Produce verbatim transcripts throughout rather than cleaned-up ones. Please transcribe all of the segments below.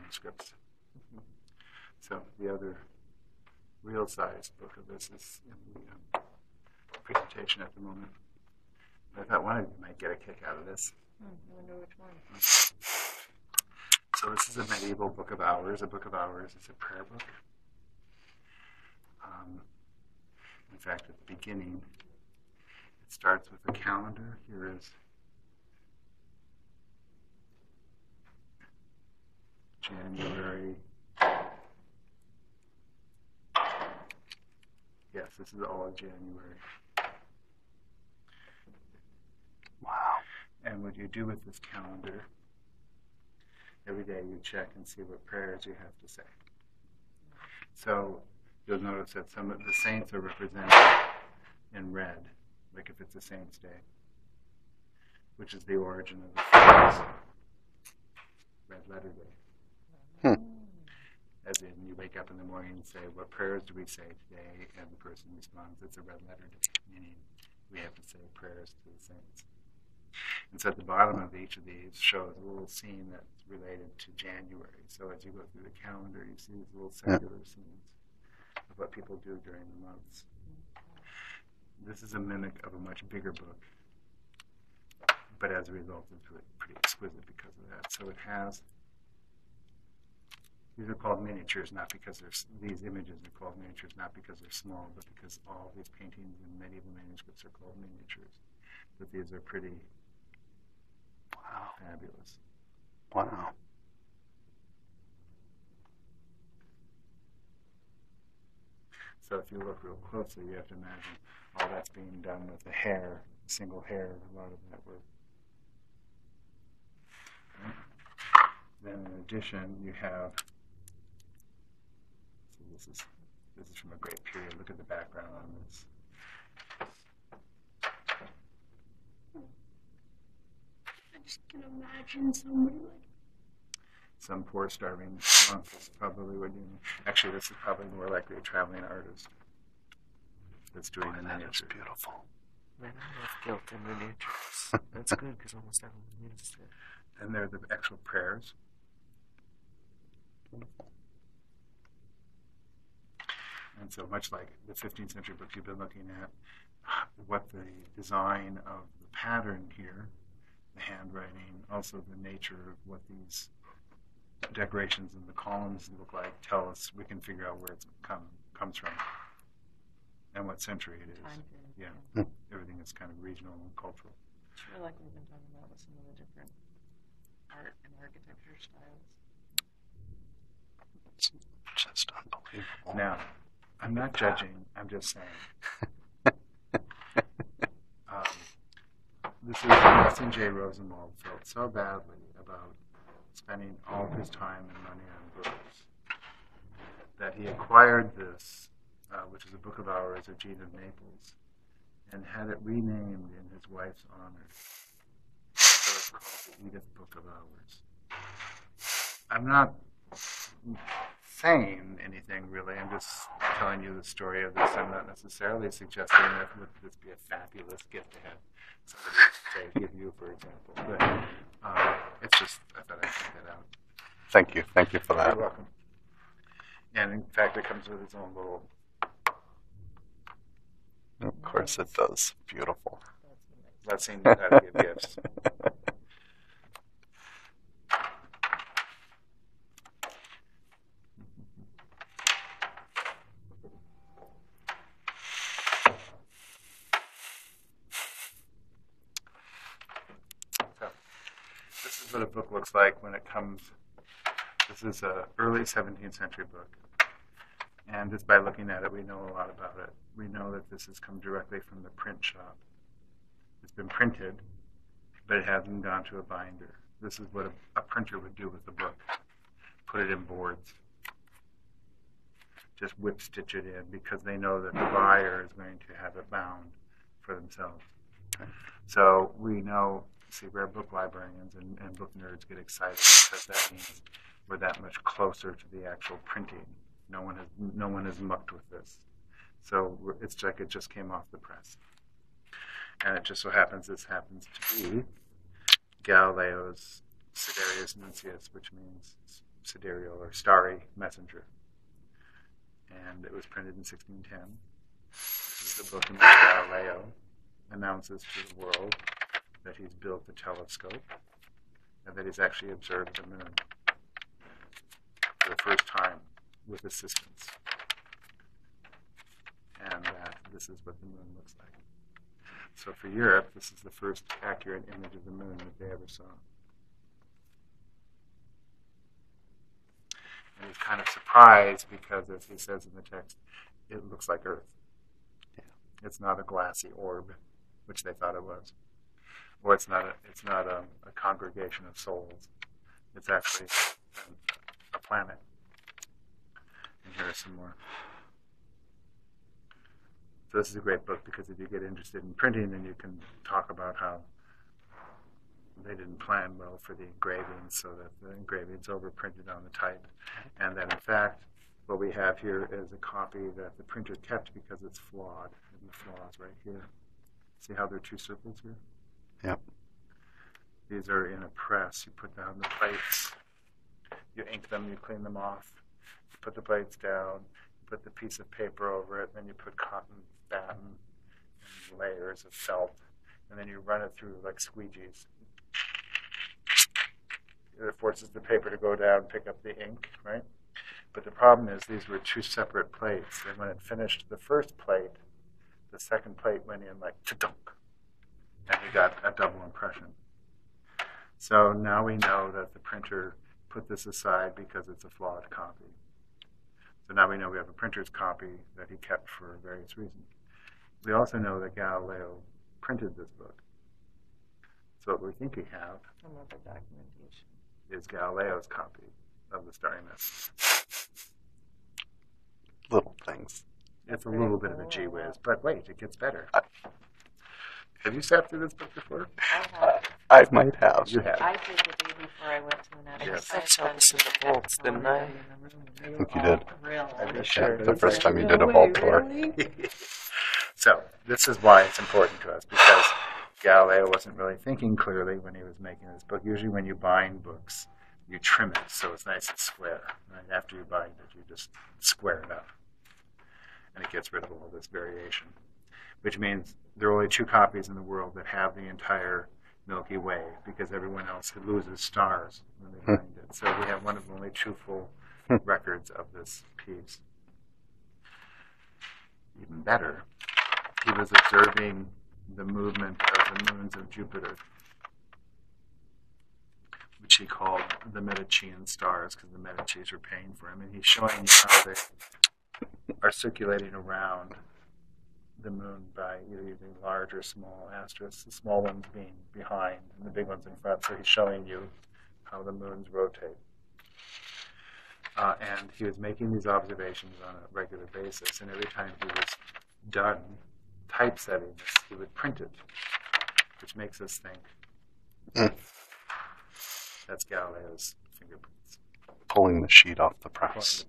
manuscripts. So the other real size book of this is in the um, presentation at the moment. But I thought one of you might get a kick out of this. Mm, I wonder which one. So this is a medieval Book of Hours. A Book of Hours is a prayer book. Um, in fact, at the beginning, it starts with a calendar. Here is January. Yes, this is all of January. Wow. And what you do with this calendar, every day you check and see what prayers you have to say. So you'll notice that some of the saints are represented in red, like if it's a saint's day, which is the origin of the phrase Red Letter Day. Hmm. As in, you wake up in the morning and say, what prayers do we say today? And the person responds, it's a red letter day, meaning we have to say prayers to the saints. And so at the bottom of each of these shows a little scene that's related to January. So as you go through the calendar, you see these little secular yeah. scenes of what people do during the months. This is a mimic of a much bigger book, but as a result, it's really pretty exquisite because of that. So it has... These are called miniatures, not because they're, these images are called miniatures, not because they're small, but because all these paintings and medieval manuscripts are called miniatures. But these are pretty wow. fabulous. Wow. So if you look real closely, you have to imagine all that's being done with a hair, a single hair, a lot of that work. Okay. Then in addition, you have... This is, this is from a great period. Look at the background on this. I just can imagine somebody like... Some poor starving monk is probably what you mean. Actually, this is probably more likely a traveling artist that's doing oh, the that miniature. That's beautiful. Man, I love guilt in miniatures. That's good, because almost everyone uses it. And they're the actual prayers. Beautiful. And so much like the fifteenth century book you've been looking at, what the design of the pattern here, the handwriting, also the nature of what these decorations and the columns look like, tell us, we can figure out where it come, comes from and what century it is. Time period, yeah. yeah. Hmm. Everything is kind of regional and cultural. It's really like we've been talking about with some of the different art and architecture styles. It's just unbelievable. Now, I'm not judging, I'm just saying. um, this is what S J Rosenwald felt so badly about spending all of his time and money on books that he acquired this, uh, which is a Book of Hours of Jean of Naples, and had it renamed in his wife's honor. So it's called the Edith Book of Hours. I'm not saying anything really, I'm just telling you the story of this. I'm not necessarily suggesting that would this be a fabulous gift to have somebody say, give you, for example. But um, it's just, I thought I'd check that out. Thank you, thank you for that. You're welcome. And in fact, it comes with its own little. Of course, it does. Beautiful. That's amazing. That seems how to give gifts. What a book looks like when it comes. This is an early seventeenth century book, and just by looking at it, we know a lot about it. We know that this has come directly from the print shop. It's been printed, but it hasn't gone to a binder. This is what a, a printer would do with a book: put it in boards, just whip stitch it in, because they know that the buyer is going to have it bound for themselves. So we know. See, where book librarians and, and book nerds get excited because that means we're that much closer to the actual printing. No one has no one has mucked with this, so it's like it just came off the press. And it just so happens this happens to be Galileo's Sidereus Nuncius, which means sidereal or starry messenger. And it was printed in sixteen ten. This is the book in which Galileo announces to the world that he's built the telescope and that he's actually observed the moon for the first time with assistance. And that this is what the moon looks like. So for Europe, this is the first accurate image of the moon that they ever saw. And he's kind of surprised because, as he says in the text, it looks like Earth. Yeah. It's not a glassy orb, which they thought it was. Or it's not a, it's not a, a congregation of souls. It's actually a, a planet. And here are some more. So this is a great book because if you get interested in printing, then you can talk about how they didn't plan well for the engraving, so that the engraving's overprinted on the type. And then in fact, what we have here is a copy that the printer kept because it's flawed. And the flaw's right here. See how there are two circles here? Yep. These are in a press. You put down the plates. You ink them. You clean them off. You put the plates down. You put the piece of paper over it. And then you put cotton, satin, and layers of felt. And then you run it through like squeegees. It forces the paper to go down, pick up the ink, right? But the problem is these were two separate plates. And when it finished the first plate, the second plate went in like ta-dunk. And we got a double impression. So now we know that the printer put this aside because it's a flawed copy. So now we know we have a printer's copy that he kept for various reasons. We also know that Galileo printed this book. So what we think we have Another documentation. is Galileo's copy of the Starry Mist. Little things. It's a little bit of a gee whiz, but wait, it gets better. I Have you sat through this book before? I have. I might have. You have. I did the day before I went to another yes. I saw this in the vaults, didn't I? I think you did. I'm sure. The first time you did a vault tour. So this is why it's important to us, because Galileo wasn't really thinking clearly when he was making this book. Usually when you bind books, you trim it so it's nice and square. Right? After you bind it, you just square it up. And it gets rid of all this variation, which means there are only two copies in the world that have the entire Milky Way, because everyone else loses stars when they find it. So we have one of only two full records of this piece. Even better, he was observing the movement of the moons of Jupiter, which he called the Medicean stars, because the Medicis were paying for him. And he's showing you how they are circulating around the moon by either using large or small asterisks, the small ones being behind and the big ones in front. So he's showing you how the moons rotate. Uh, and he was making these observations on a regular basis. And every time he was done typesetting this, he would print it, which makes us think mm. that's Galileo's fingerprints. Pulling the sheet off the press.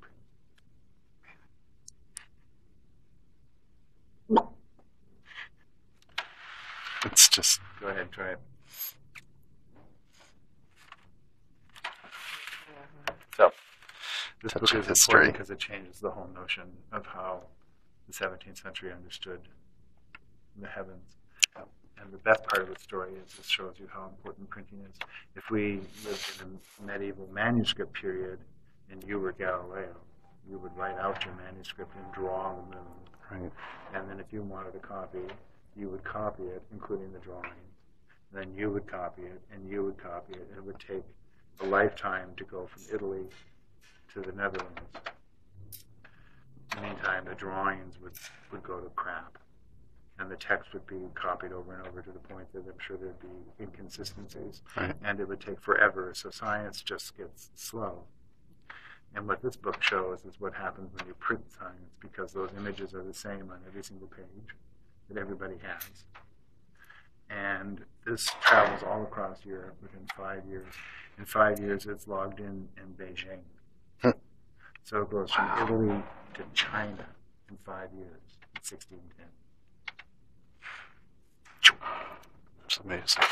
It's just... Go ahead, try it. So, this book is important because it changes the whole notion of how the seventeenth century understood the heavens. And the best part of the story is this shows you how important printing is. If we lived in a medieval manuscript period and you were Galileo, you would write out your manuscript and draw the moon. Right. And then if you wanted a copy, you would copy it, including the drawing. And then you would copy it, and you would copy it, and it would take a lifetime to go from Italy to the Netherlands. In the meantime, the drawings would, would go to crap, and the text would be copied over and over to the point that I'm sure there'd be inconsistencies, right. And it would take forever, so science just gets slow. And what this book shows is what happens when you print science, because those images are the same on every single page that everybody has. And this travels all across Europe within five years. In five years, it's logged in in Beijing. Huh. So it goes from wow. Italy to China in five years, in sixteen ten. That's amazing.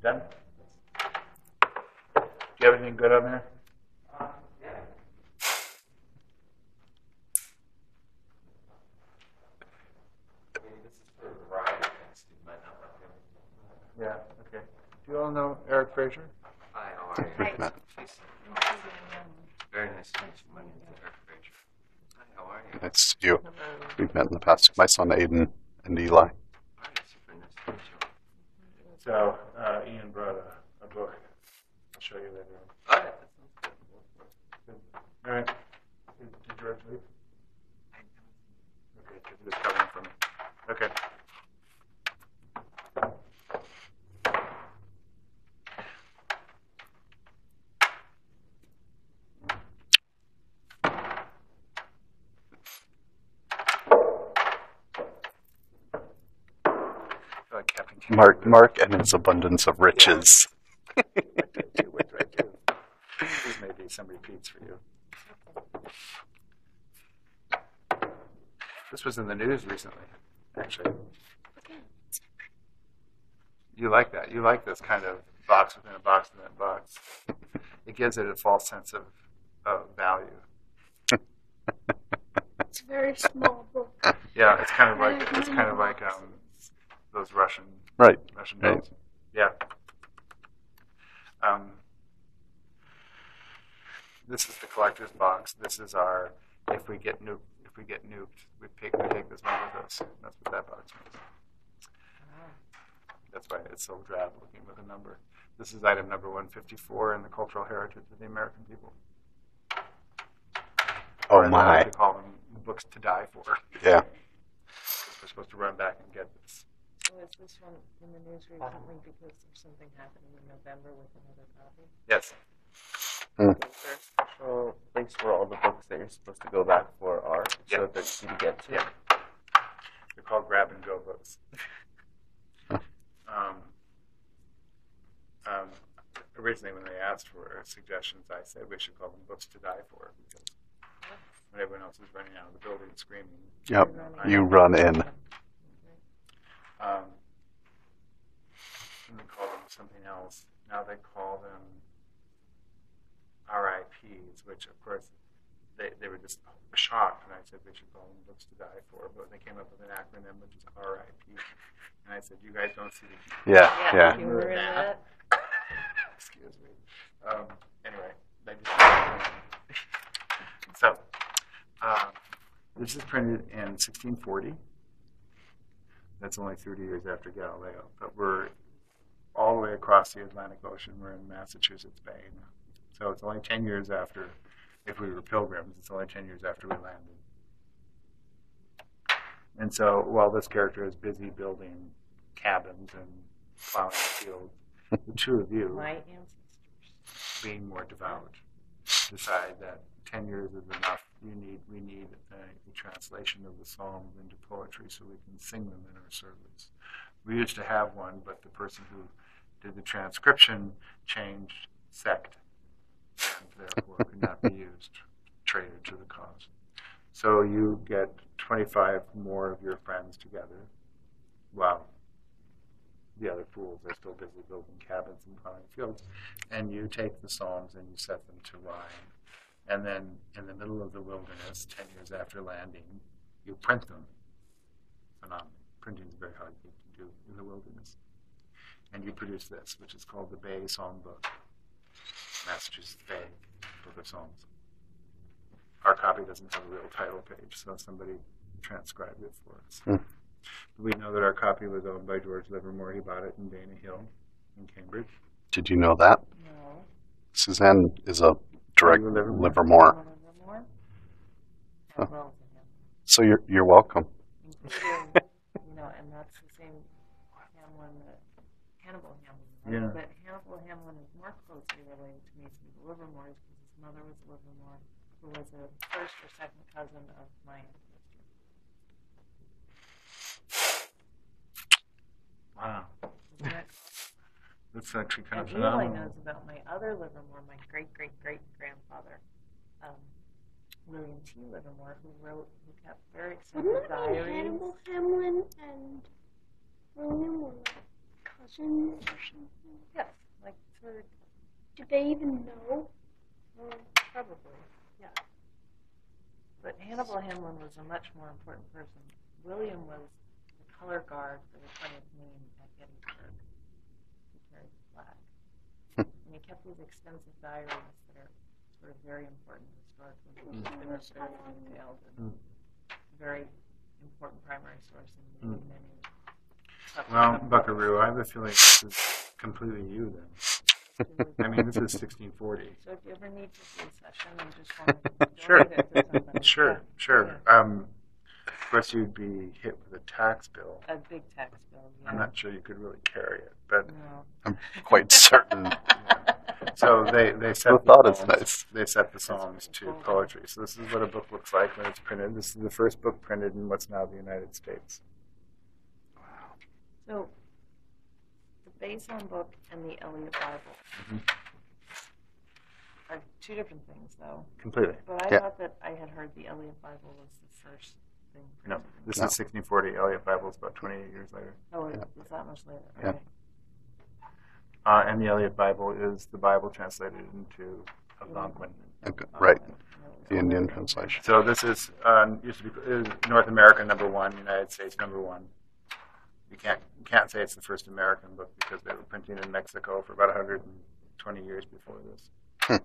Done? Do you have anything good on there? Yeah, okay. Do you all know Eric Fraser? Hi, how are you? Hi. Very nice to meet you. My name is Eric Fraser. Hi, how are you? Nice to you. We've met in the past. My son Aiden and Eli. All right, super nice to meet you. So, uh, Ian brought a, a book. I'll show you later. All right. All right. Did, did George leave? I know. Okay, he was covering for me. Okay. Mark, Mark, and its abundance of riches. Yeah. These may be some repeats for you. This was in the news recently, actually. You like that. You like this kind of box within a box within a box. It gives it a false sense of, of value. It's a very small book. Yeah, it's kind of like it's kind of like um, those Russian. Right. Russian right. Yeah. Um, this is the collector's box. This is our. If we get nuked, if we get nuked, we take we take this one with us. That's what that box means. That's why it's so drab looking with a number. This is item number one fifty-four in the cultural heritage of the American people. Oh and my! We call them books to die for. Yeah. We're supposed to run back and get this. Was this one in the news recently because there's something happening in November with another copy? Yes. Mm. Is there a special place where all the books that you're supposed to go back for are, yeah. so that you can get to? Yeah. They're called grab and go books. um, um, originally, when they asked for suggestions, I said we should call them books to die for because when everyone else is running out of the building screaming, yep, you run in. Um, and they call them something else. Now they call them R I Ps, which of course they, they were just shocked when I said we should call them books to die for, but they came up with an acronym which is R I P. And I said, you guys don't see the yeah, yeah. yeah. Were that. Excuse me. Um, anyway, they just so uh, this is printed in sixteen forty. That's only thirty years after Galileo, but we're all the way across the Atlantic Ocean. We're in Massachusetts Bay now. So it's only ten years after, if we were pilgrims, it's only ten years after we landed. And so while this character is busy building cabins and plowing fields, the two of you, my ancestors, being more devout, decide that ten years is enough. You need, we need a, a translation of the Psalms into poetry so we can sing them in our service. We used to have one, but the person who did the transcription changed sect, and therefore could not be used, traitor to the cause. So you get twenty-five more of your friends together, while the other fools are still busy building cabins and plowing fields, and you take the Psalms and you set them to rhyme. And then in the middle of the wilderness, ten years after landing, you print them. Phenomenal. Printing is a very hard thing to do in the wilderness. And you produce this, which is called the Bay Song Book, Massachusetts Bay Book of Psalms. Our copy doesn't have a real title page, so somebody transcribed it for us. Mm. We know that our copy was owned by George Livermore. He bought it in Dana Hill in Cambridge. Did you know that? No. Suzanne is a direct Livermore. Livermore. Livermore. Oh. So you're you're welcome. Including, you know, and that's the same Hamlin that Hannibal Hamlin. Right? Yeah. But Hannibal Hamlin is more closely related to me to the Livermores because his mother was a Livermore, who was a first or second cousin of my ancestor. Wow. Isn't that that's actually kind and of phenomenal. And Eli knows about my other Livermore, my great-great-great-grandfather, um, William T. Livermore, who wrote, who kept very extensive diaries. Wouldn't Hannibal Hamlin and William were like cousins or something? Yes, like third. Did they even know? Well, probably, yeah. But Hannibal Hamlin was a much more important person. William was the color guard for the twentieth moon at Gettysburg. He carried the flag. And he kept these extensive diaries that are sort of very important historically. Mm. They were very detailed and mm. very important primary source in many, mm. many. Well, Buckaroo, I have a feeling this is completely you then. I mean, this is sixteen forty. So if you ever need to see a session, you just want to sure. It to sure, sure. Yeah. Um, of course, you'd be hit with a tax bill. A big tax bill, yeah. I'm not sure you could really carry it, but no. I'm quite certain. Yeah. So they, they set the songs, nice. They set the songs to poetry. So this is what a book looks like when it's printed. This is the first book printed in what's now the United States. So, the Bay Song Book and the Eliot Bible mm-hmm. are two different things, though. Completely. But I yeah. thought that I had heard the Eliot Bible was the first thing. No, this no. is sixteen forty. Eliot Bible is about twenty-eight years later. Oh, it's yeah. that much later. Yeah. Okay. Uh, and the Eliot Bible is the Bible translated into Algonquin. Okay. Right. The Indian translation. So this is um, used to be is North America number one, United States number one. You can't, you can't say it's the first American book because they were printing in Mexico for about one hundred twenty years before this. Hmm.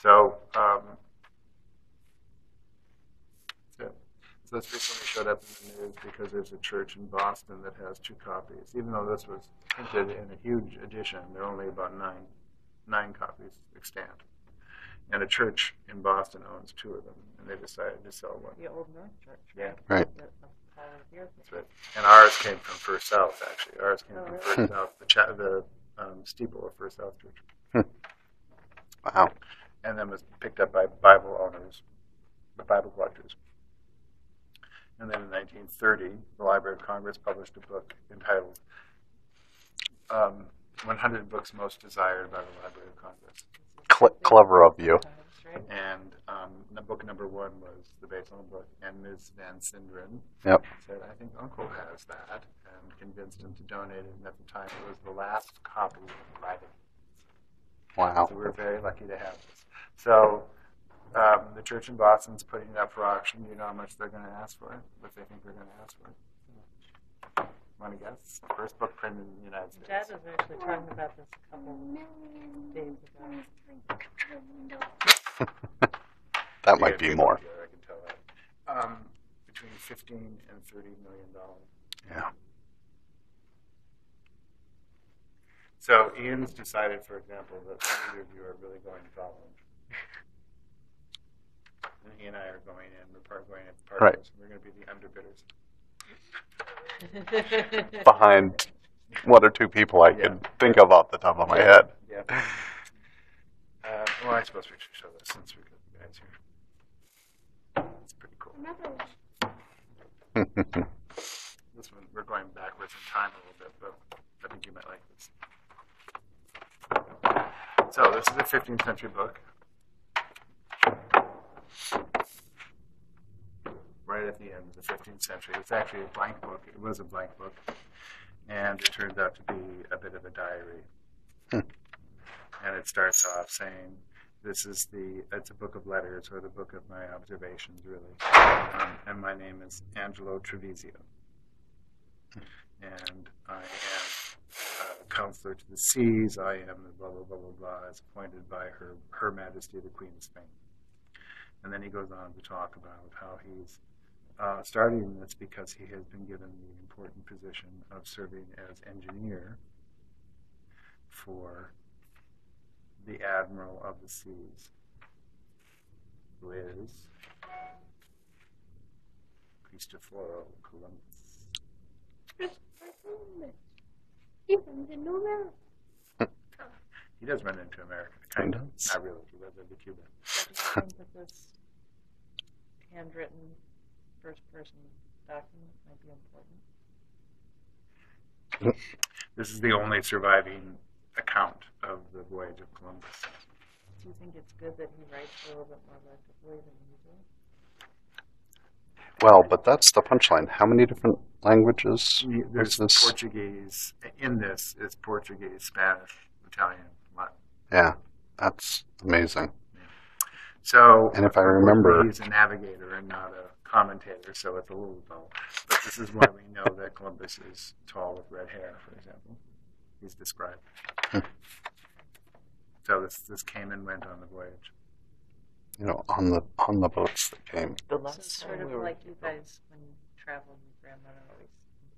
So, um, so, so this recently showed up in the news because there's a church in Boston that has two copies. Even though this was printed in a huge edition, there are only about nine, nine copies extant. And a church in Boston owns two of them, and they decided to sell one. The Old North Church. Yeah. Right. That's right. And ours came from First South, actually. Ours came oh, from First really? South, the, cha the um, steeple of First South Church. Wow. And then was picked up by Bible owners, the Bible collectors. And then in nineteen thirty, the Library of Congress published a book entitled um, one hundred Books Most Desired by the Library of Congress. Cle clever of you. And um, the book number one was the Bay Song Book, and Miz Van Sinderen yep. said, I think Uncle has that, and convinced him to donate it, and at the time it was the last copy of writing. Wow. So we were very lucky to have this. So um, the church in Boston's putting it up for auction. Do you know how much they're going to ask for it? What they think they're going to ask for it? Want to guess? First book printed in the United States. Dad was actually talking about this a couple of days ago. That might be more. I can tell that. Um, between fifteen and thirty million dollars. Yeah. So Ian's decided, for example, that neither of you are really going to college. And he and I are going in. We're part going at partners. Right. We're going to be the underbidders. Behind one or two people I yeah. could think of off the top of my yeah. head. Yeah. Uh, well, I suppose we should show this since we got the guys here. It's pretty cool. This one, we're going backwards in time a little bit, but I think you might like this. So this is a fifteenth century book. Right at the end of the fifteenth century. It's actually a blank book. It was a blank book. And it turned out to be a bit of a diary. Hmm. And it starts off saying, this is the, it's a book of letters, or the book of my observations, really. Um, and my name is Angelo Trevisio. And I am uh, counselor to the seas. I am blah, blah, blah, blah, blah, as appointed by her, her Majesty, the Queen of Spain. And then he goes on to talk about how he's uh, starting this because he has been given the important position of serving as engineer for the Admiral of the Seas, who is Cristoforo Columbus. Cristoforo Columbus. He runs into America. He does run into America, kind of. Not really, he runs into Cuba. I think that this handwritten first-person document might be important. This is the only surviving account of the voyage of Columbus. Do you think it's good that he writes a little bit more lectively than you do? Well, but that's the punchline. How many different languages is this? Portuguese. In this, it's Portuguese, Spanish, Italian, Latin. Yeah. That's amazing. So, and if I remember, he's a navigator and not a commentator, so it's a little dull. But this is why we know that Columbus is tall with red hair, for example. He's described. Hmm. So this this came and went on the voyage. You know, on the on the boats that came. The last so sort of we were, like you guys when you traveled with grandma always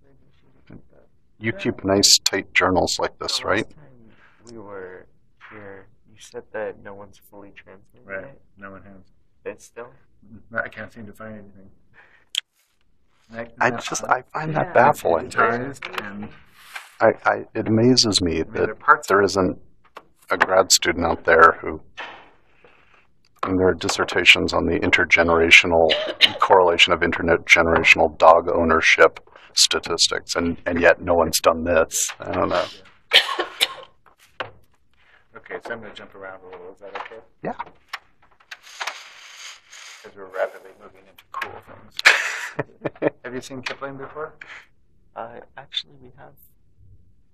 included you. You keep nice tight journals like this, the right? Last time we were here. You said that no one's fully translated. Right. It. No one has. It's still. I can't seem to find anything. Like, I just I find yeah. that baffling. And I, I it amazes me I mean, that there, there isn't a grad student out there who. And there are dissertations on the intergenerational correlation of intergenerational dog ownership statistics, and, and yet no one's done this. I don't know. Yeah. Okay, so I'm going to jump around a little. Is that okay? Yeah. Because we're rapidly moving into cool things. Have you seen Kipling before? Uh, actually, we have.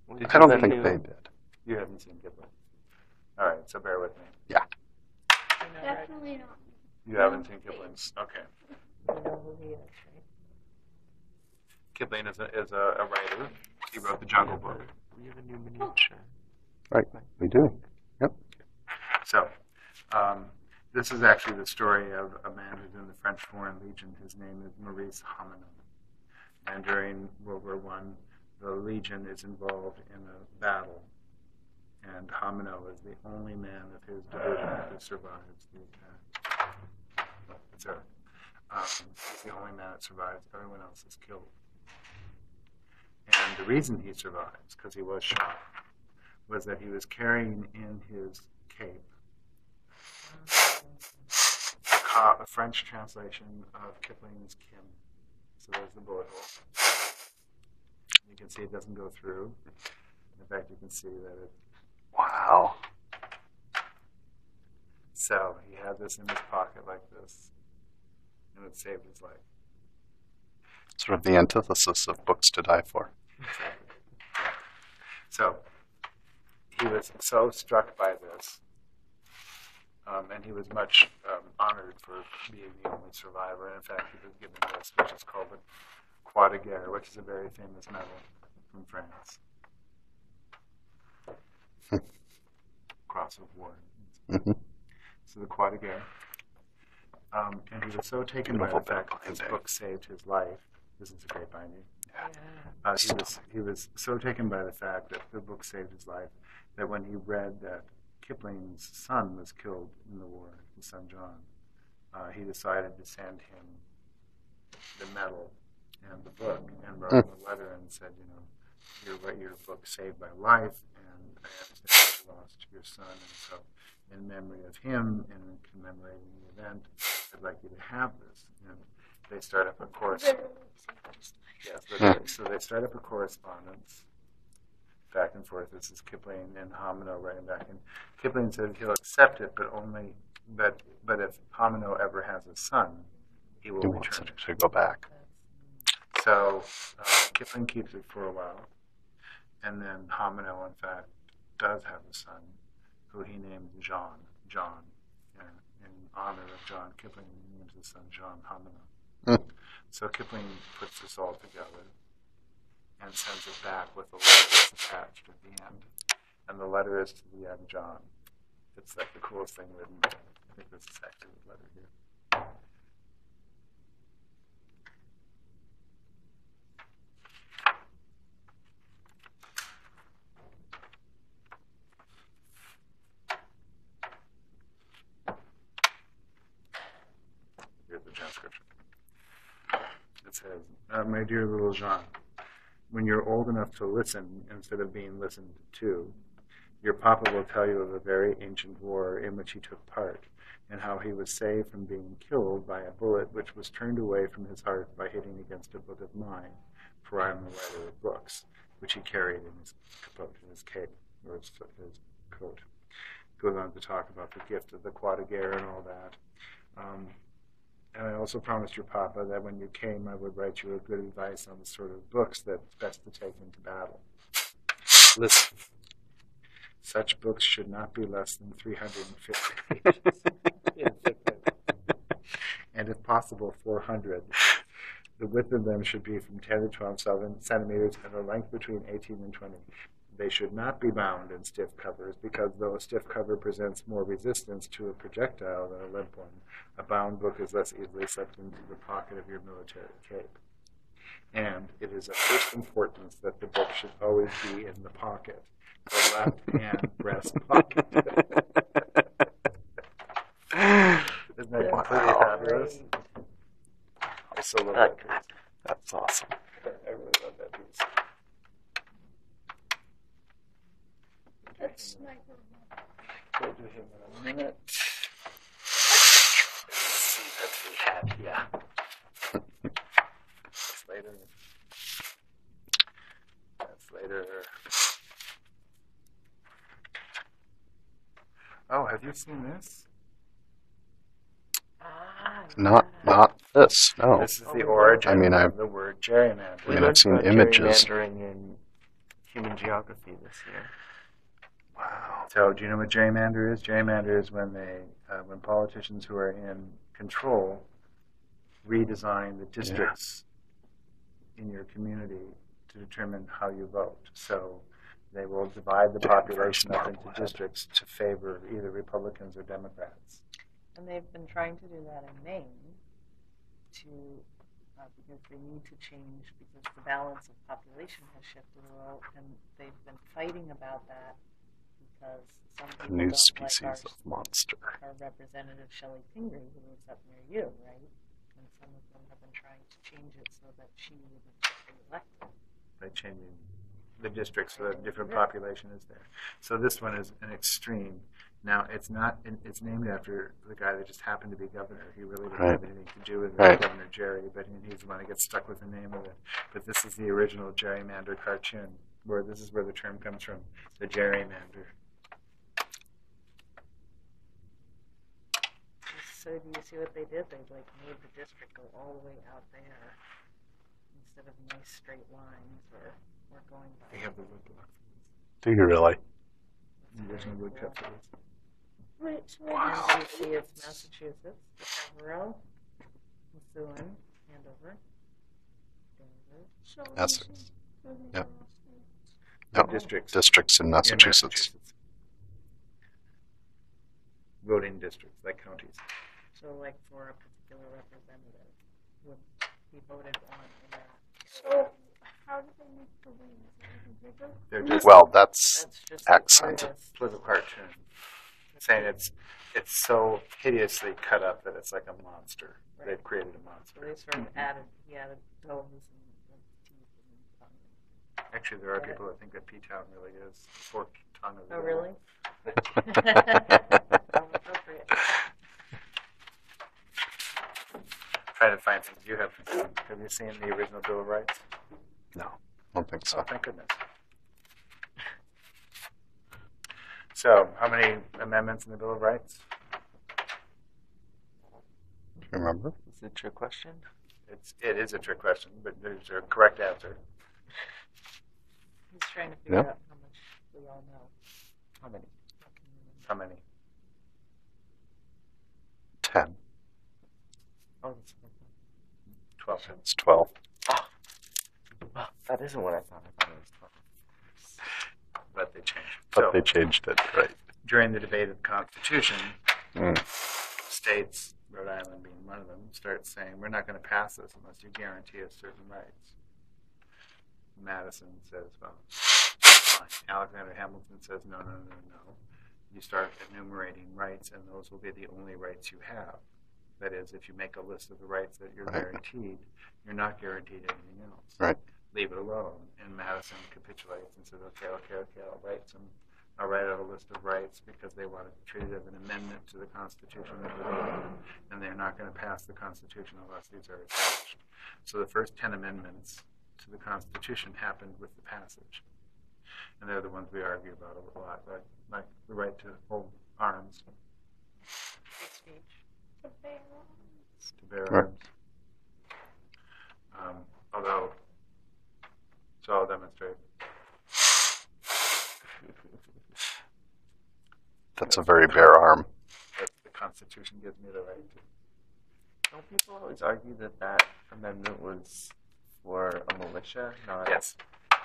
We I don't think new... they did. You haven't seen Kipling. All right, so bear with me. Yeah. No, definitely right. not. You haven't seen Kipling's? Okay. Kipling is a, is a, a writer. He wrote The Jungle Book. We have a new miniature. Right, we do. Yep. So, um, this is actually the story of a man who's in the French Foreign Legion. His name is Maurice Hamoneau. And during World War One, the Legion is involved in a battle. And Hamoneau is the only man of his division who survives the attack. So, um, he's the only man that survives. Everyone else is killed. And the reason he survives, because he was shot, was that he was carrying in his cape a, cop, a French translation of Kipling's Kim. So there's the bullet hole. You can see it doesn't go through. In fact, you can see that it. Wow. So he had this in his pocket like this, and it saved his life. Sort of the antithesis of Books to Die For. Exactly. Yeah. So he was so struck by this, um, and he was much um, honored for being the only survivor. And in fact, he was given this, which is called the Croix de Guerre, which is a very famous medal from France. Cross of War. Mm-hmm. So the Croix de Guerre. Um, and he was so taken by the fact that his book saved his life. Isn't it a great binding? Yeah. Uh, he was he was so taken by the fact that the book saved his life that when he read that Kipling's son was killed in the war, his son John, uh, he decided to send him the medal and the book and wrote him a letter and said, you know, your your book saved my life. I understand you lost your son, and so in memory of him and in commemorating the event, I'd like you to have this. And they start up a correspondence. Yes, yeah. So they start up a correspondence back and forth. This is Kipling and Hamoneau writing back, and Kipling said he'll accept it, but only but but if Hamoneau ever has a son, he will he return it. To go back. So uh, Kipling keeps it for a while. And then Hamoneau, in fact, does have a son who he named John. John. And in honor of John Kipling, he names his son John Hamoneau. Mm. So Kipling puts this all together and sends it back with a letter that's attached at the end. And the letter is to the young John. It's like the coolest thing written. I think this is actually the letter here. It says, uh, my dear little Jean, when you're old enough to listen instead of being listened to, your papa will tell you of a very ancient war in which he took part and how he was saved from being killed by a bullet which was turned away from his heart by hitting against a book of mine, for I am the writer of books, which he carried in his capote, in his cape, or his, his coat. Goes on to talk about the gift of the Croix de Guerre and all that. Um, And I also promised your papa that when you came, I would write you a good advice on the sort of books that's best to take into battle. Listen. Such books should not be less than three hundred fifty pages, and if possible, four hundred. The width of them should be from ten to twelve centimeters, and the length between eighteen and twenty. They should not be bound in stiff covers, because though a stiff cover presents more resistance to a projectile than a limp one, a bound book is less easily slipped into the pocket of your military cape. And it is of first importance that the book should always be in the pocket, the left hand breast pocket. Isn't that wow. pretty fabulous? Also love that piece. That's awesome. I really love that piece. That's nice. We'll do him in a minute. Let's see what we have here. That's later. That's later. Oh, have you seen this? Not, not this. No. This is the origin I mean, of I've, the word gerrymander. I mean, I've seen images. Gerrymandering in human geography this year. Wow. So, do you know what gerrymander is? Gerrymander is when they, uh, when politicians who are in control redesign the districts yeah. in your community to determine how you vote. So, they will divide the population up into districts to favor either Republicans or Democrats. And they've been trying to do that in Maine, to uh, because they need to change because the balance of population has shifted a little, and they've been fighting about that because some people a new don't species like our, of monster. Our representative Shelley Pingree, who lives up near you, right? And some of them have been trying to change it so that she wouldn't be elected. By changing the districts so that a different population is there. So this one is an extreme. Now, it's not. It's named after the guy that just happened to be governor. He really didn't right. have anything to do with it, right. Governor Jerry, but he's the one that gets stuck with the name of it. But this is the original gerrymander cartoon, where this is where the term comes from, the gerrymander. So do you see what they did? They like made the district go all the way out there instead of nice straight lines or we're going by. They have the woodblock. Do you really? Which wow. you see is Massachusetts, Deverell, Methuen, Andover, Denver. That's yep. no. districts. Districts in Massachusetts. Yeah, Massachusetts. Voting districts, like counties. So, like for a particular representative, would be voted on in that. So, how do they make the wings? They're just, well, that's, that's accent. Political cartoon. Saying it's it's so hideously cut up that it's like a monster. Right. They've created a monster. Well, they sort of added, he added bones and teeth and tongue. Actually, there are yeah. people that think that P-Town really is a forked tongue of the Oh, world. Really? Appropriate. Try to find things you have. Have you seen the original Bill of Rights? No. I don't think so. Oh, thank goodness. So, how many amendments in the Bill of Rights? Do you remember? Is it a trick question? It's, it is a trick question, but there's a correct answer. He's trying to figure yep. out how much we all know. How many? How many? Ten. Oh, that's twelve. It's twelve. Ah. Oh, that isn't what I thought. I thought it was twelve. But they changed it. But so, they changed it, right. During the debate of the Constitution, mm. states, Rhode Island being one of them, start saying, we're not going to pass this unless you guarantee us certain rights. Madison says, well, fine. Alexander Hamilton says, no, no, no, no. You start enumerating rights, and those will be the only rights you have. That is, if you make a list of the rights that you're right. guaranteed, you're not guaranteed anything else. Right. Leave it alone. And Madison capitulates and says, okay, okay, okay, I'll write some, I'll write out a list of rights because they want to treat it as an amendment to the Constitution of the United States, and they're not going to pass the Constitution unless these are established. So the first ten amendments to the Constitution happened with the passage. And they're the ones we argue about a lot, like, like the right to hold arms. Free speech. To bear arms. To bear arms. Um, although, so I'll demonstrate. That's a very bare arm. But the Constitution gives me the right to. Don't people always argue that that amendment was for a militia? Not yes.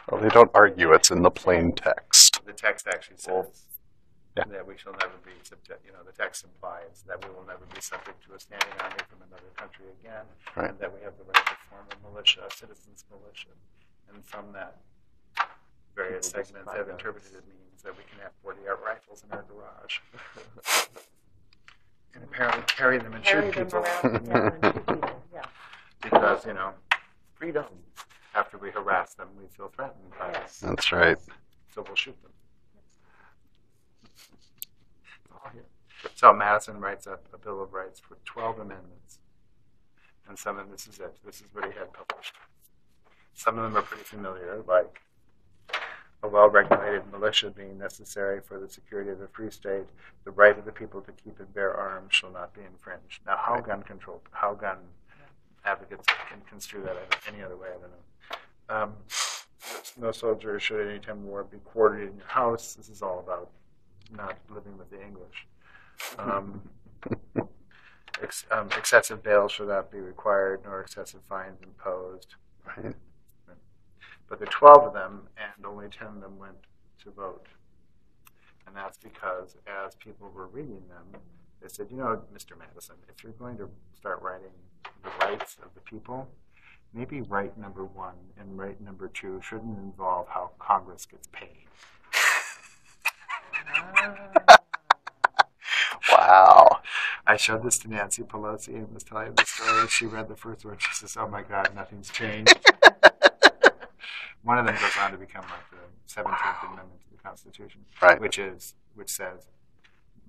Well, they don't argue. It's in the plain text. The text actually says well, yeah. that we shall never be subject. You know, the text implies that we will never be subject to a standing army from another country again, right. and that we have the right to form a militia, a citizens' militia, and from that. Various segments have interpreted it means that we can have forty-yard rifles in our garage and apparently carry them and carry shoot them people. yeah, and shoot people. Yeah. Because, you know, freedom. After we harass them, we feel threatened by us. That's right. So we'll shoot them. So Madison writes up a Bill of Rights for twelve amendments. And some of this is it. This is what he had published. Some of them are pretty familiar, like a well-regulated militia being necessary for the security of the free state, the right of the people to keep and bear arms shall not be infringed. Now, how right. gun control, how gun advocates can construe that any other way, I don't know. Um, no soldier should at any time of war be quartered in your house. This is all about not living with the English. Um, ex um, excessive bail should not be required, nor excessive fines imposed. Right. But there are twelve of them, and only ten of them went to vote. And that's because as people were reading them, they said, you know, Mister Madison, if you're going to start writing the rights of the people, maybe right number one and right number two shouldn't involve how Congress gets paid. Wow. I showed this to Nancy Pelosi and was telling the story. She read the first one. She says, oh, my God, nothing's changed. One of them goes on to become like the seventeenth wow. Amendment to the Constitution, right. which is which says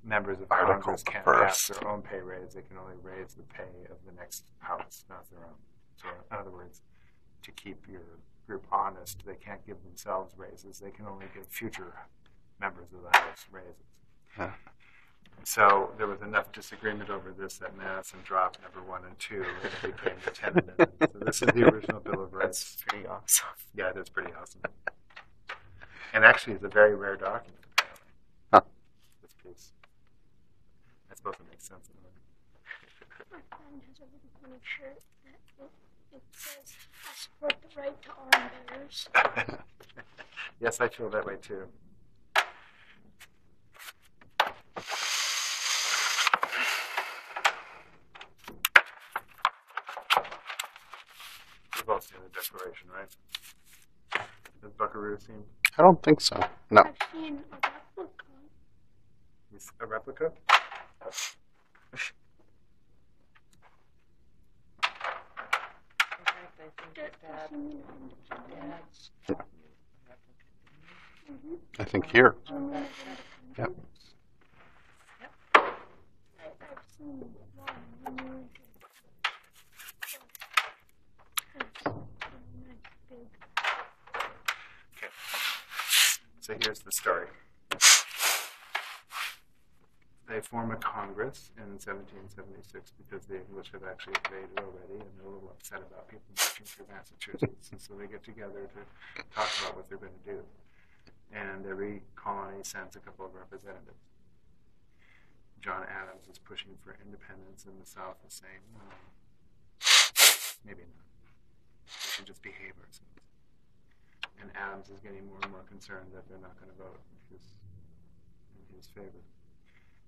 members of Congress can't pass their own pay raise; they can only raise the pay of the next house, not their own. So, in other words, to keep your group honest, they can't give themselves raises; they can only give future members of the House raises. Huh. So there was enough disagreement over this that Madison dropped number one and two, and it became the ten amendment. So this is the original Bill of Rights. That's pretty awesome. Yeah, it is pretty awesome. And actually, it's a very rare document, apparently. Huh. This piece. I suppose it makes sense. My friend has a really funny shirt that it says, I support the right to arm bearers. Yes, I feel that way, too. Seen the Declaration, right? Has Buckaroo seen? I don't think so. No. I've seen a replica. It's a replica? Yeah. I think here. Yep. I've seen one. So here's the story. They form a Congress in seventeen seventy-six because the English have actually invaded already and they're a little upset about people marching through Massachusetts. And so they get together to talk about what they're going to do. And every colony sends a couple of representatives. John Adams is pushing for independence in the South is saying, no, maybe not. We should just behave ourselves. And Adams is getting more and more concerned that they're not going to vote in his, in his favor.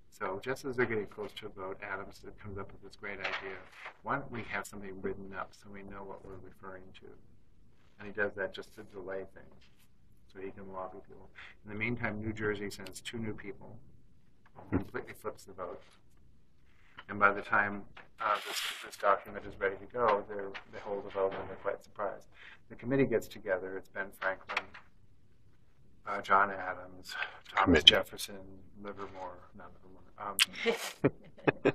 So just as they're getting close to a vote, Adams comes up with this great idea. Why don't we have something written up so we know what we're referring to? And he does that just to delay things so he can lobby people. In the meantime, New Jersey sends two new people, completely flips the vote. And by the time uh, this, this document is ready to go, they hold a vote and they're quite surprised. The committee gets together. It's Ben Franklin, uh, John Adams, Thomas committee. Jefferson, Livermore, not Livermore. Um, um,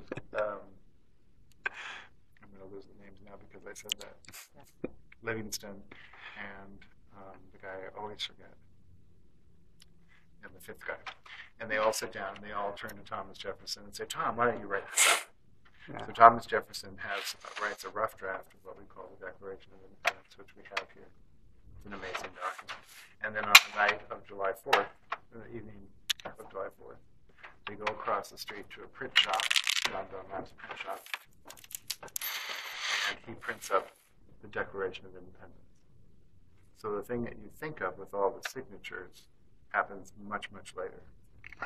I'm going to lose the names now because I said that. Livingston and um, the guy I always forget. And the fifth guy. And they all sit down and they all turn to Thomas Jefferson and say, Tom, why don't you write this up? Yeah. So Thomas Jefferson has uh, writes a rough draft of what we call the Declaration of Independence, which we have here. It's an amazing document. And then on the night of July fourth, or the evening of July fourth, We go across the street to a print shop, John Dunlap's print shop, and he prints up the Declaration of Independence. So the thing that you think of with all the signatures happens much, much later.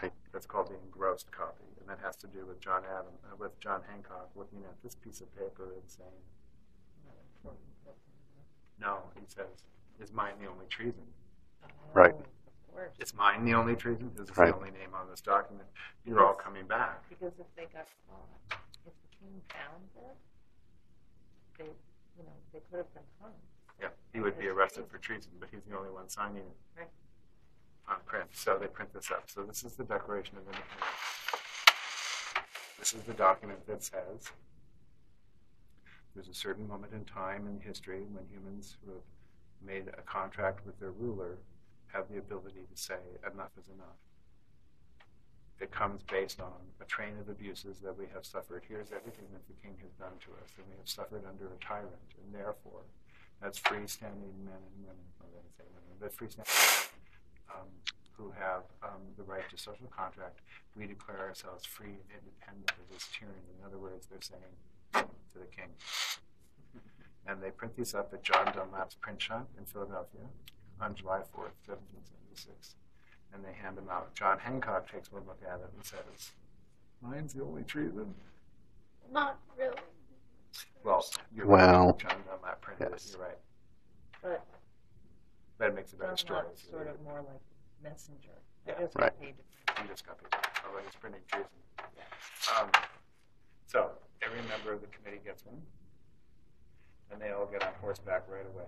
Right. That's called the engrossed copy, and that has to do with John Adams, uh, with John Hancock looking at this piece of paper and saying, "No," he says, "is mine the only treason?" Right. It's mine the only treason because it's right. the only name on this document. You're because, all coming back. Because if they got caught, if the king found it, they, you know, they could have been hung. Yeah, he would be arrested for treason, but he's the only one signing it right. on print. So they print this up. So this is the Declaration of Independence. This is the document that says there's a certain moment in time in history when humans who have made a contract with their ruler have the ability to say enough is enough. It comes based on a train of abuses that we have suffered. Here's everything that the king has done to us, and we have suffered under a tyrant, and therefore, that's freestanding men and women, I didn't say women, but freestanding men um, who have um, the right to social contract, we declare ourselves free and independent of this tyranny. In other words, they're saying to the king. And they print these up at John Dunlap's print shop in Philadelphia on July fourth, seventeen seventy-six, and they hand them out. John Hancock takes one look at it and says, "Mine's the only treason." Not really. Well, you're wow. right. John Dunlap printed yes. it. You're right. But, but it makes a better story. It's sort of more like messenger. Yeah. Just right. He just got paid. Although he's printing treason. Yeah. Um, so every member of the committee gets one, and they all get on horseback right away.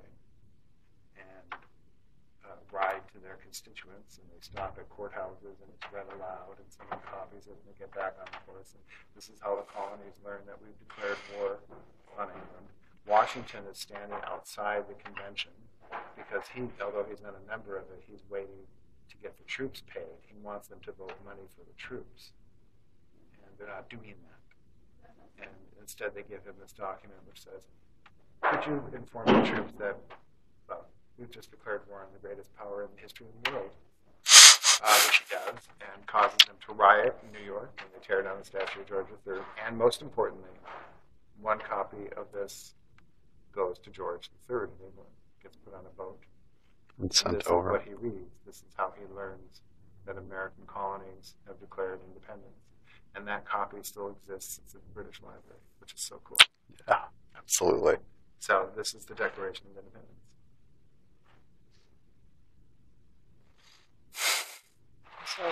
And Uh, ride to their constituents, and they stop at courthouses, and it's read aloud, and someone copies it, and they get back on the horse. And this is how the colonies learn that we've declared war on England. Washington is standing outside the convention because he, although he's not a member of it, he's waiting to get the troops paid. He wants them to vote money for the troops, and they're not doing that. And instead, they give him this document which says, "Could you inform the troops that?" Well, we've just declared war on the greatest power in the history of the world, uh, which he does, and causes them to riot in New York, and they tear down the statue of George the third. And most importantly, one copy of this goes to George the third in England, gets put on a boat. And, and sent this over. This is what he reads. This is how he learns that American colonies have declared independence. And that copy still exists. It's in the British Library, which is so cool. Yeah, absolutely. So this is the Declaration of Independence. So,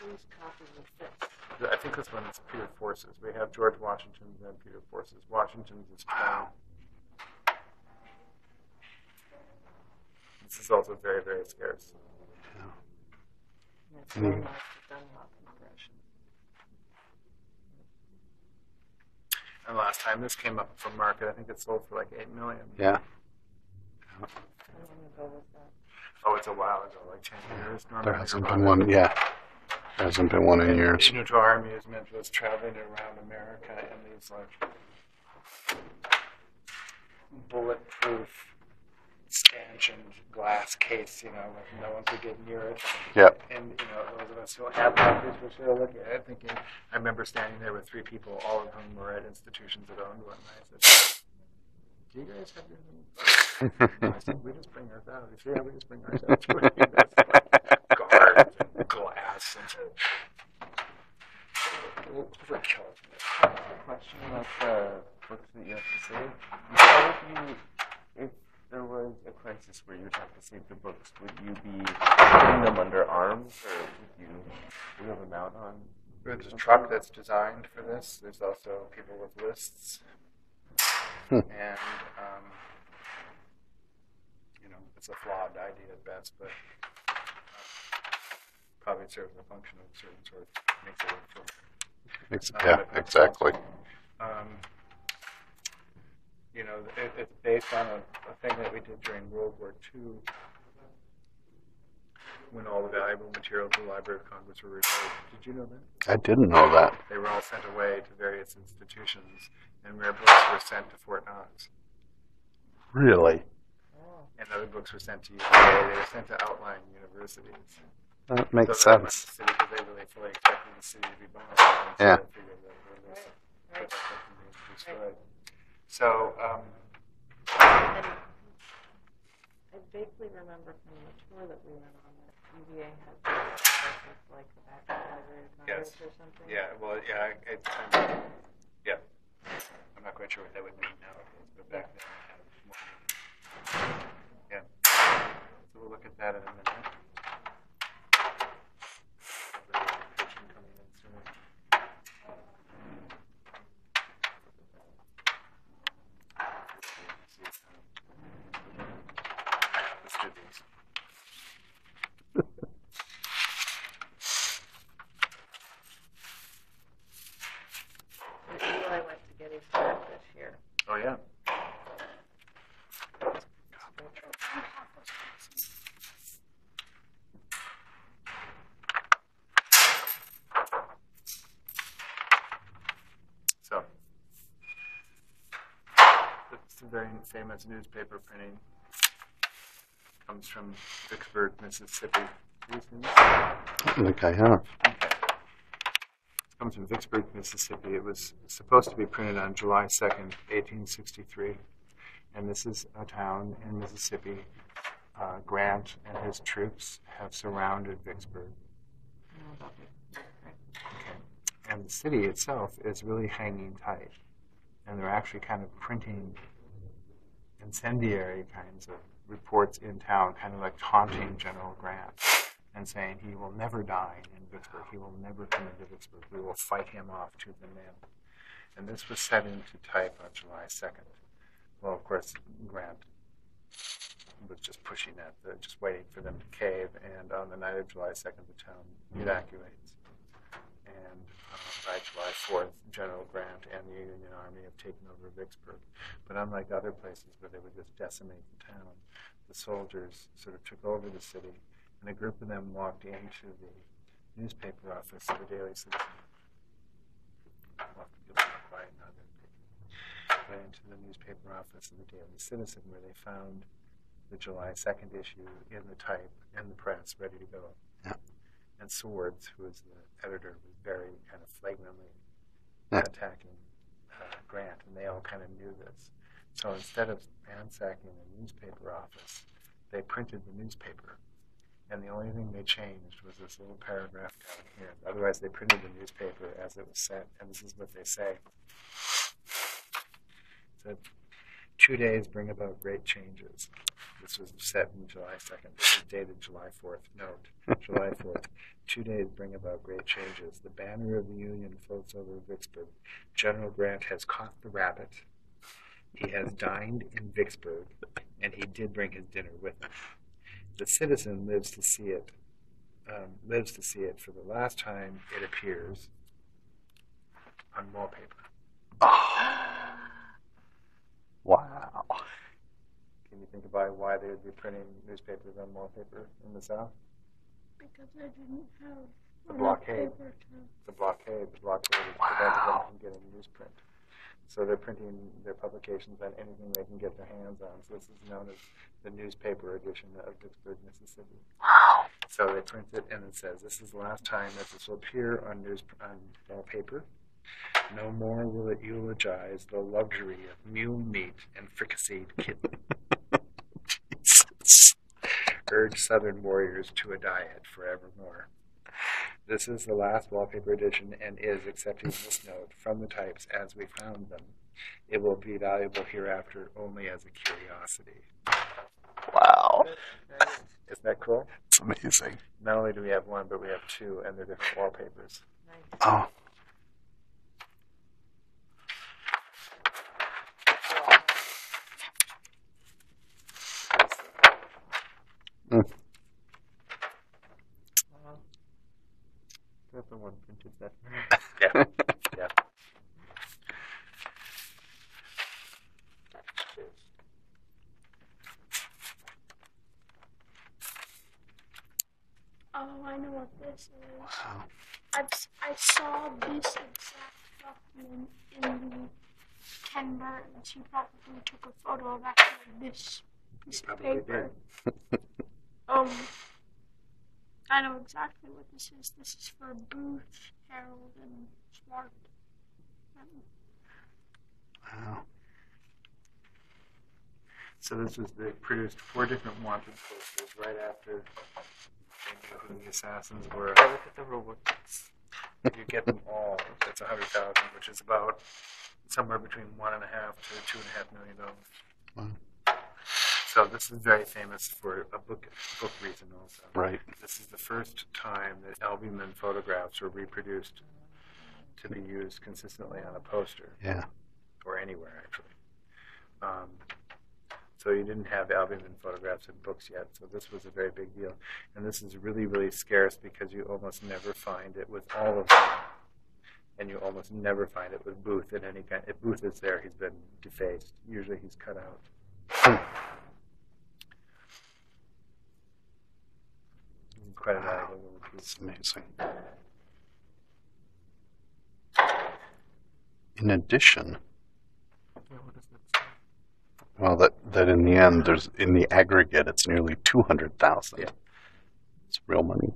whose copy was this? I think this one is Peter Force's. We have George Washington's and Peter Force's. Washington's is wow. This is also very, very scarce. Yeah. And it's almost a Dunlop impression. And last time this came up from market, I think it sold for like eight million. Yeah. How long ago was that? Oh, it's a while ago, like ten years. Normally there hasn't been one, yeah. There hasn't been one in and, years. You know, to our amusement was traveling around America in these like bulletproof, stanchioned glass case, you know, like no one could get near it. Yep. And, you know, those of us who have copies were still looking at it thinking, I remember standing there with three people, all of whom were at institutions that owned one. And I said, "Do you guys have your name?" No, I said, "We just bring ours out." He said, "Yeah, we just bring ours out." Like guards and glass and overkill. I have a question about the books that you have to save. How would you, if there was a crisis where you'd have to save the books, would you be putting them under arms, or would you wheel them out on? There's a truck that's designed for this. There's also people with lists, and. Um, It's a flawed idea at best, but uh, probably it serves a function of a certain sort. Makes it work for Ex um, yeah, exactly. Um, you know, it, it's based on a, a thing that we did during World War Two when all the valuable materials in the Library of Congress were removed. Did you know that? I didn't know that. They were all sent away to various institutions, and rare books were sent to Fort Knox. Really? And other books were sent to U V A. They were sent to outlying universities. That makes so sense. They went to the city because they really fully expected the city to be bombed. Yeah. So, they right. Right. so um, I, I vaguely remember from the tour that we went on that U V A had like the back of the Library of Congress yes. or something. Yeah. Well. Yeah. I, it, I'm, yeah. I'm not quite sure what that would mean now, but back then I had more. Yeah. So we'll look at that in a minute. Very famous newspaper printing comes from Vicksburg, Mississippi. I don't think I have. Okay. It comes from Vicksburg, Mississippi. It was supposed to be printed on July second, eighteen sixty-three. And this is a town in Mississippi. Uh, Grant and his troops have surrounded Vicksburg. Okay. And the city itself is really hanging tight. And they're actually kind of printing incendiary kinds of reports in town, kind of like taunting General Grant and saying he will never die in Vicksburg, he will never come into Vicksburg, we will fight him off to the nail. And this was set into type on July second. Well, of course, Grant was just pushing it, just waiting for them to cave, and on the night of July second, the town evacuates. And uh, by July fourth, General Grant and the Union Army have taken over Vicksburg. But unlike other places where they would just decimate the town, the soldiers sort of took over the city, and a group of them walked into the newspaper office of the Daily Citizen. Went into the newspaper office of the Daily Citizen, where they found the July second issue in the type, in the press, ready to go. Yeah. And Swords, who was the editor, was very kind of flagrantly yeah. attacking uh, Grant, and they all kind of knew this. So instead of ransacking the newspaper office, they printed the newspaper, and the only thing they changed was this little paragraph down here. Otherwise, they printed the newspaper as it was sent, and this is what they say. It said, two days bring about great changes. This was set in July second. This is dated July fourth. Note, July fourth. Two days bring about great changes. The banner of the Union floats over Vicksburg. General Grant has caught the rabbit. He has dined in Vicksburg, and he did bring his dinner with him. The citizen lives to see it. Um, lives to see it for the last time. It appears on wallpaper. Oh. Wow. Can you think about why they would be printing newspapers on wallpaper in the South? Because they didn't have the blockade. Paper to... The blockade. The blockade prevented wow. them from getting newsprint. So they're printing their publications on anything they can get their hands on. So this is known as the newspaper edition of Vicksburg, Mississippi. Wow. So they print it, and it says, "This is the last time that this will appear on news on wallpaper. No more will it eulogize the luxury of mule meat and fricasseed kidney." Urge Southern warriors to a diet forevermore. This is the last wallpaper edition and is, accepting this note, from the types as we found them. It will be valuable hereafter only as a curiosity. Wow. Isn't that cool? It's amazing. Not only do we have one, but we have two, and they're different wallpapers. Nice. Oh. Mm. Uh, that's the one printed that. Yeah. Yeah. Oh, I know what this is. Wow. I've, I saw this exact document in the Ken Burton. She probably took a photo of actually this piece of paper. Did. Um, I know exactly what this is. This is for Booth, Harold, and Smart. Wow. So this was, they produced four different wanted posters right after they knew who the assassins were. Oh, look at the rule book. You get them all. That's a hundred thousand, which is about somewhere between one and a half to two and a half million dollars. Wow. So this is very famous for a book book reason also. Right. This is the first time that albumen photographs were reproduced to be used consistently on a poster. Yeah. Or anywhere actually. Um, So you didn't have albumen photographs in books yet, so this was a very big deal. And this is really, really scarce because you almost never find it with all of them. And you almost never find it with Booth in any kind. If Booth is there, he's been defaced. Usually he's cut out. Quite a valuable little piece. That's amazing. In addition... Yeah, what is that? Well, that, that in the end, there's in the aggregate, it's nearly two hundred thousand. Yeah. It's real money.